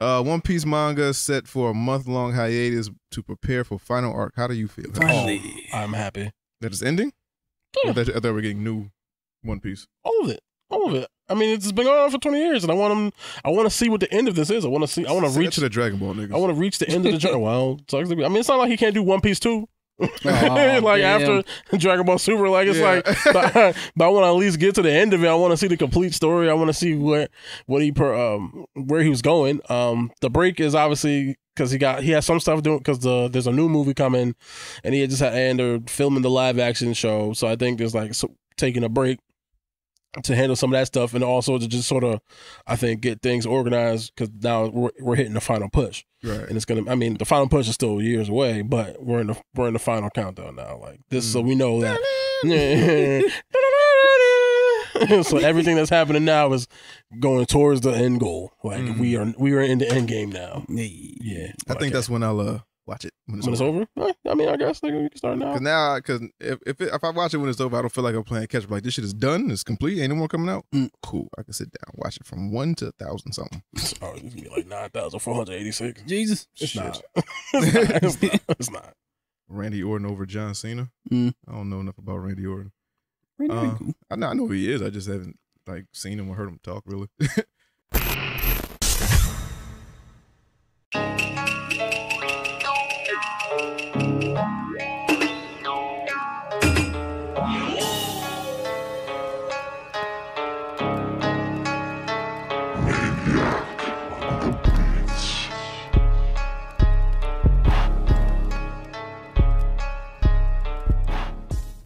One Piece manga set for a month-long hiatus to prepare for final arc. How do you feel? Finally. Oh, I'm happy. That it's ending? Yeah. I thought we're getting new One Piece. All of it. All of it. I mean, it's been going on for 20 years, and I want to see what the end of this is. I want to see. I want to reach the Dragon Ball niggas. I want to reach the end of the Dragon Ball. Well, I mean, it's not like he can't do One Piece 2. Oh, like damn. After Dragon Ball Super, like it's but I want to at least get to the end of it. I want to see the complete story. I want to see where he was going. The break is obviously because he has some stuff doing because there's a new movie coming, and he had just had and they're filming the live action show. So I think there's like taking a break to handle some of that stuff, and also to just sort of, I think, get things organized, because now we're hitting the final push, right? And it's gonna, I mean, the final push is still years away, but we're in the final countdown now. Like this, so we know that. So everything that's happening now is going towards the end goal. Like we are in the end game now. Yeah, I think that's when I'll watch it when it's over? I mean, I guess we can start now. Because now, if I watch it when it's over, I don't feel like I'm playing catch up. Like, this shit is done. It's complete. Ain't no more coming out. Cool. I can sit down, watch it from 1 to 1,000 something. Oh, it's gonna be like 9,486. Jesus. It's not. Randy Orton over John Cena. I don't know enough about Randy Orton. Randy, cool. I know who he is. I just haven't seen him or heard him talk really.